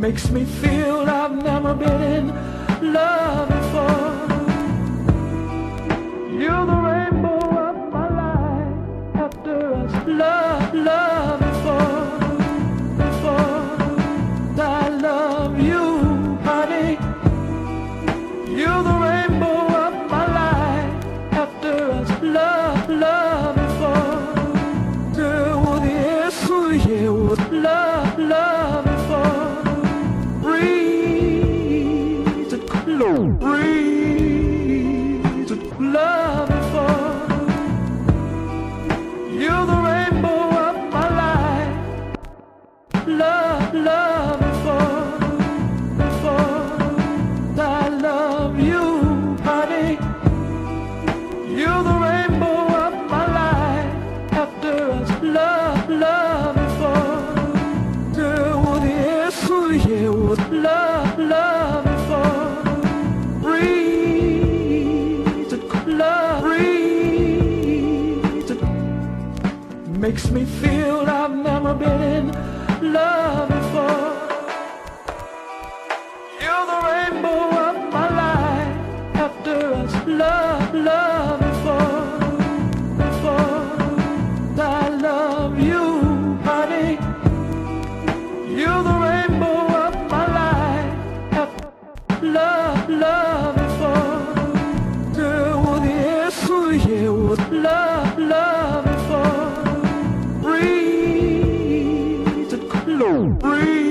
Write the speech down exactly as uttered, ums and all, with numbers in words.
makes me feel I've never been in love before. You're the rainbow of my life after us. Love, love before, before I love you, honey. You're the rainbow of my life after us. Love, love before. There was yes, yeah, was love, love. Breathe it, love before. You're the rainbow of my life. Love, love before, before I love you, honey. You're the rainbow of my life after us. Love, love before. There was yes, yeah, was love, love. Makes me feel I've never been in love before. You're the rainbow of my life after us. Love, love before, before I love you, honey. You're the rainbow of my life after love, love before. There was yes, yeah, was love, love before. Breathe.